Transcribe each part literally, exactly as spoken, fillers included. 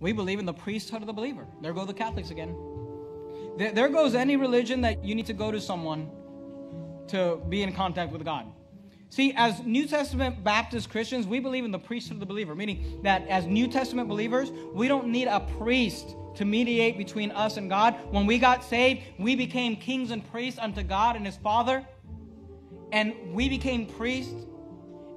We believe in the priesthood of the believer. There go the Catholics again. There, there goes any religion that you need to go to someone to be in contact with God. See, as New Testament Baptist Christians, we believe in the priesthood of the believer, meaning that as New Testament believers, we don't need a priest to mediate between us and God. When we got saved, we became kings and priests unto God and His Father, and we became priests,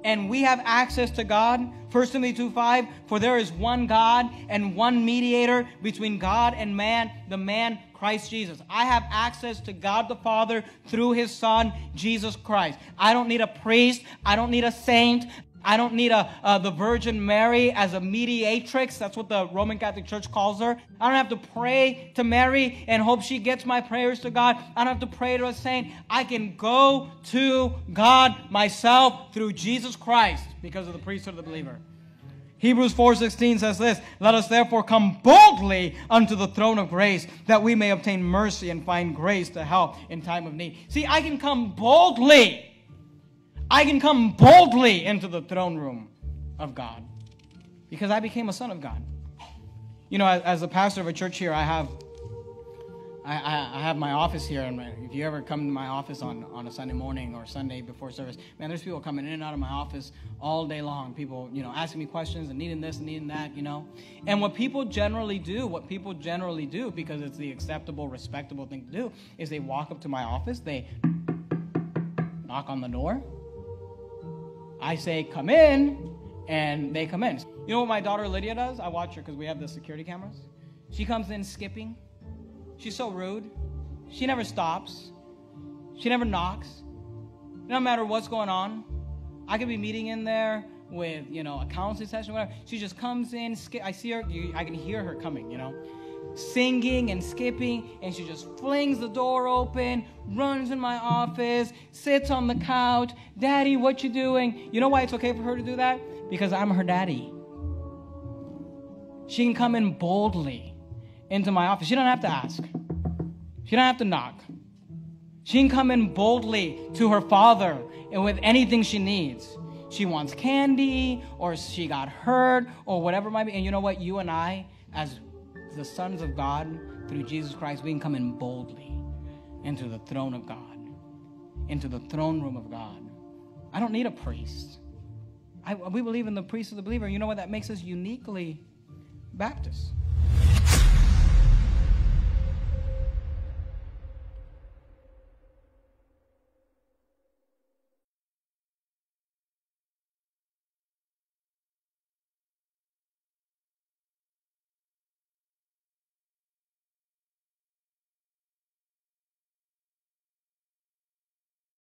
and we have access to God. First Timothy two five, for there is one God and one mediator between God and man, the man Christ Jesus. I have access to God the Father through His Son, Jesus Christ. I don't need a priest. I don't need a saint. I don't need a, uh, the Virgin Mary as a mediatrix. That's what the Roman Catholic Church calls her. I don't have to pray to Mary and hope she gets my prayers to God. I don't have to pray to a saint. I can go to God myself through Jesus Christ because of the priesthood of the believer. Hebrews four sixteen says this, let us therefore come boldly unto the throne of grace, that we may obtain mercy and find grace to help in time of need. See, I can come boldly. I can come boldly into the throne room of God because I became a son of God. You know, as, as the pastor of a church here, I have I, I, I have my office here. And if you ever come to my office on, on a Sunday morning or Sunday before service, man, there's people coming in and out of my office all day long. People, you know, asking me questions and needing this and needing that, you know. And what people generally do, what people generally do, because it's the acceptable, respectable thing to do, is they walk up to my office, they knock on the door. I say, come in, and they come in. You know what my daughter Lydia does? I watch her because we have the security cameras. She comes in skipping. She's so rude. She never stops. She never knocks. No matter what's going on, I could be meeting in there with, you know, a counseling session, whatever. She just comes in, skip. I see her, you, I can hear her coming, you know, singing and skipping, and she just flings the door open, runs in my office, sits on the couch. Daddy, what you doing? You know why it's okay for her to do that? Because I'm her daddy. She can come in boldly into my office. She don't have to ask. She don't have to knock. She can come in boldly to her father and with anything she needs. She wants candy, or she got hurt, or whatever it might be. And you know what? You and I, as the sons of God, through Jesus Christ, we can come in boldly into the throne of God, into the throne room of God. I don't need a priest. I, we believe in the priest of the believer. You know what? That makes us uniquely Baptist.